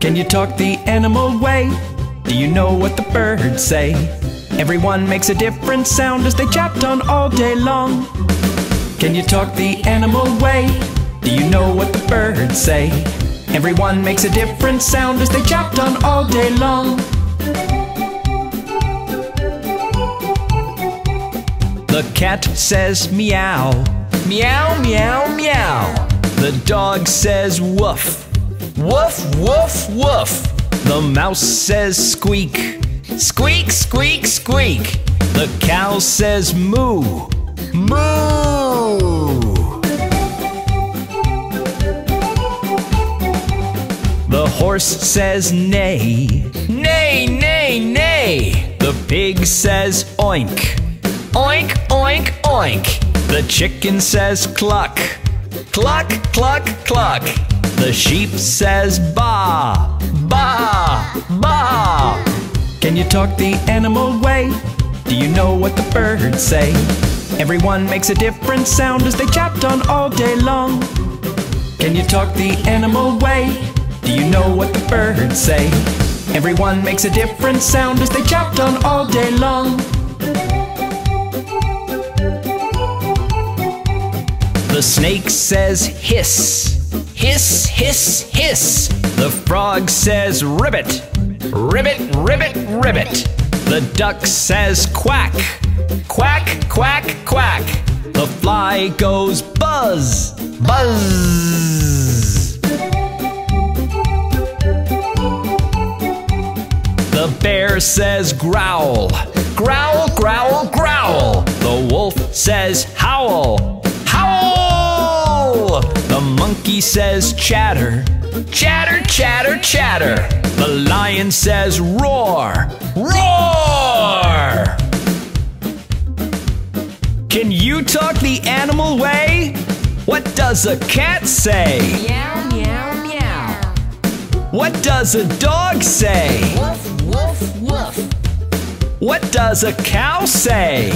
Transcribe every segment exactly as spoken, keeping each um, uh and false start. Can you talk the animal way? Do you know what the birds say? Everyone makes a different sound as they chat on all day long. Can you talk the animal way? Do you know what the birds say? Everyone makes a different sound as they chat on all day long. The cat says meow, meow, meow, meow. The dog says woof, woof, woof, woof. The mouse says squeak, squeak, squeak, squeak. The cow says moo, moo. The horse says neigh, neigh, neigh, neigh. The pig says oink, oink, oink, oink. The chicken says cluck, cluck, cluck, cluck. The sheep says baa, baa, baa. Can you talk the animal way? Do you know what the birds say? Everyone makes a different sound as they chat on all day long. Can you talk the animal way? Do you know what the birds say? Everyone makes a different sound as they chat on all day long. The snake says hiss, hiss, hiss, hiss. The frog says ribbit, ribbit, ribbit, ribbit. The duck says quack, quack, quack, quack. The fly goes buzz, buzz. The bear says growl, growl, growl, growl. The wolf says howl, howl! The monkey says chatter, chatter, chatter, chatter. The lion says roar, roar! Can you talk the animal way? What does a cat say? Meow, meow, meow. What does a dog say? Woof, woof, woof. What does a cow say?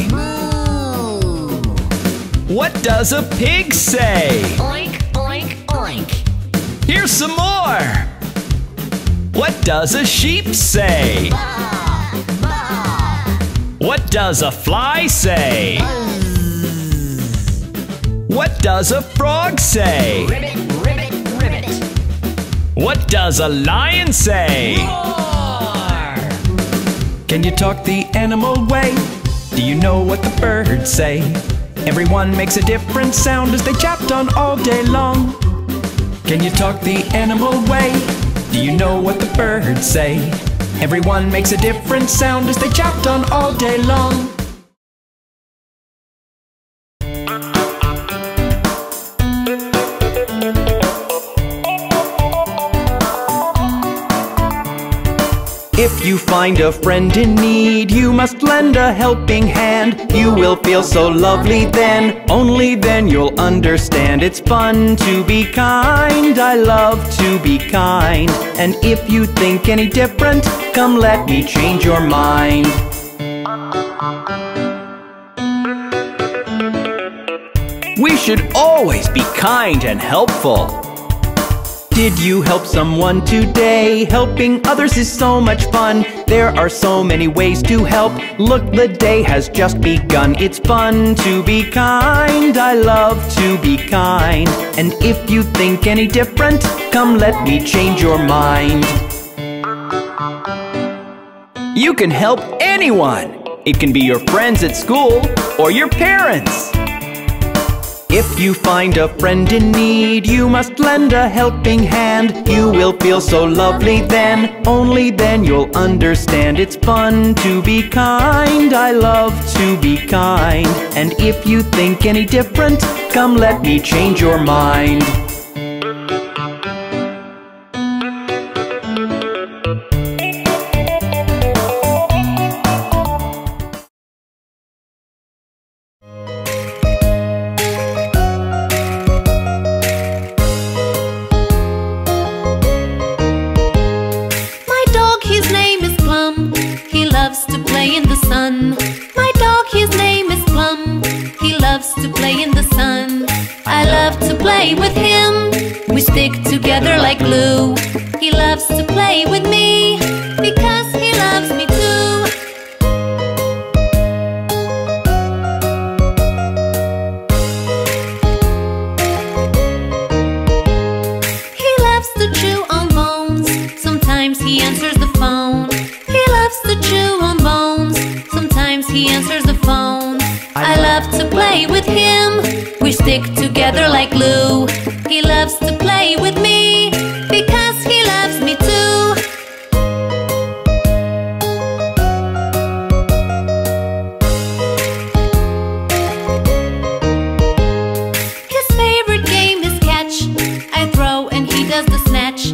What does a pig say? Oink, oink, oink. Here's some more. What does a sheep say? Baa, baa. What does a fly say? Buzz. What does a frog say? Ribbit, ribbit, ribbit. What does a lion say? Roar. Can you talk the animal way? Do you know what the birds say? Everyone makes a different sound as they chat on all day long. Can you talk the animal way? Do you know what the birds say? Everyone makes a different sound as they chat on all day long. If you find a friend in need, you must lend a helping hand. You will feel so lovely then, only then you'll understand. It's fun to be kind, I love to be kind. And if you think any different, come let me change your mind. We should always be kind and helpful. Did you help someone today? Helping others is so much fun. There are so many ways to help. Look, the day has just begun. It's fun to be kind, I love to be kind. And if you think any different, come let me change your mind. You can help anyone. It can be your friends at school or your parents. If you find a friend in need, you must lend a helping hand. You will feel so lovely then, only then you'll understand. It's fun to be kind, I love to be kind. And if you think any different, come let me change your mind. I love together like glue. He loves to play with me because he loves me too. He loves to chew on bones. Sometimes he answers the phone. He loves to chew on bones. Sometimes he answers the phone. I love to play with him. We stick together like glue. He loves to play with me because he loves me too. His favorite game is catch. I throw and he does the snatch.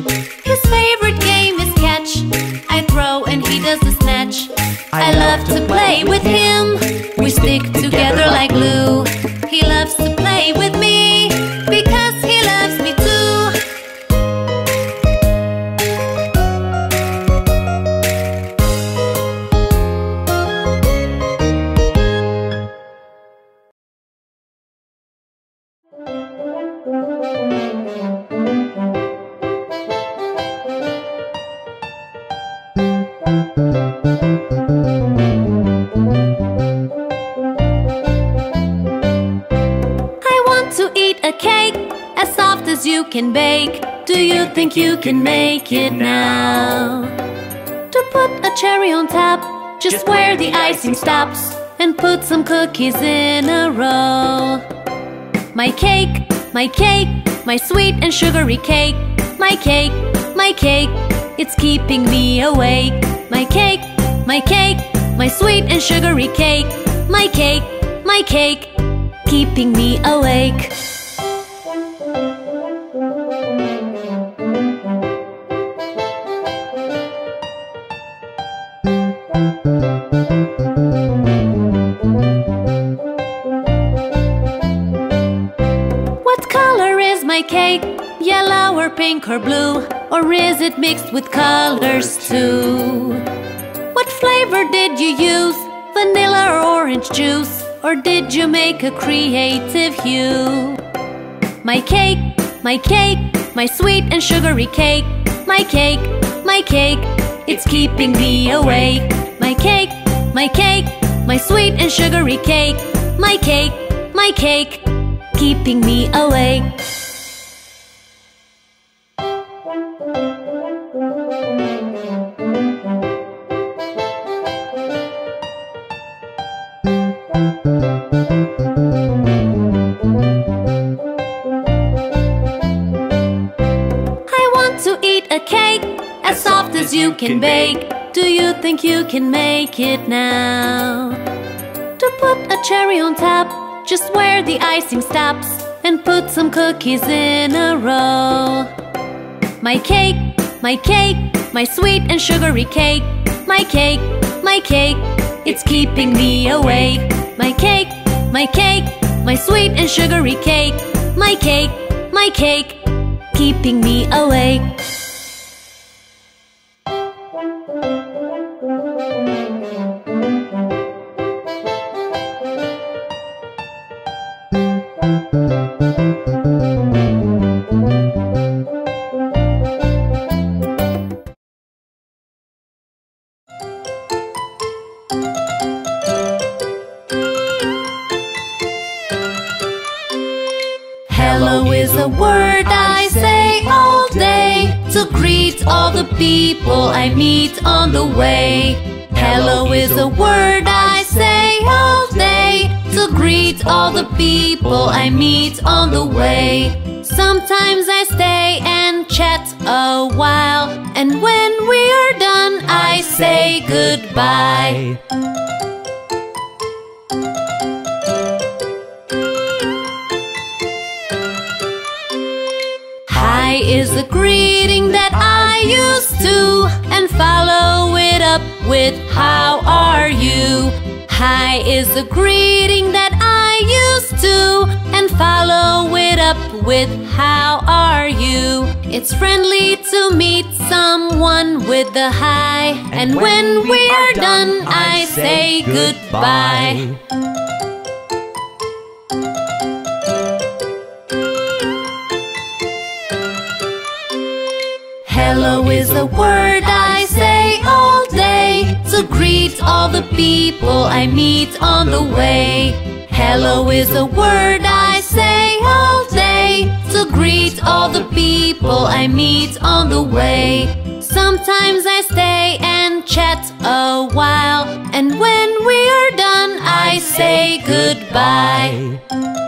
His favorite game is catch. I throw and he does the snatch. I love to play with him. We stick together like glue. He loves to play with me because he loves me too. Can bake. Do you think you can make it now? To put a cherry on top, just where the icing stops, and put some cookies in a row. My cake, my cake, my sweet and sugary cake. My cake, my cake, it's keeping me awake. My cake, my cake, my sweet and sugary cake. My cake, my cake, keeping me awake. Pink or blue, or is it mixed with colors too? What flavor did you use? Vanilla or orange juice? Or did you make a creative hue? My cake, my cake, my sweet and sugary cake. My cake, my cake, it's keeping me awake. My cake, my cake, my sweet and sugary cake. My cake, my cake, keeping me awake. You can bake. Do you think you can make it now? To put a cherry on top, just where the icing stops, and put some cookies in a row. My cake, my cake, my sweet and sugary cake. My cake, my cake, it's keeping me awake. My cake, my cake, my sweet and sugary cake. My cake, my cake, keeping me awake. People I meet on the way. Hello is a word I say all day to greet all the people I meet on the way. Sometimes I stay and chat a while, and when we are done I say goodbye. Hi is a greeting that I used to, and follow it up with how are you. Hi is a greeting that I used to, and follow it up with how are you. It's friendly to meet someone with the hi, and, and when, when we are done, done I say goodbye. Hello is a word I say all day to greet all the people I meet on the way. Hello is a word I say all day to greet all the people I meet on the way. Sometimes I stay and chat a while, and when we are done I say goodbye.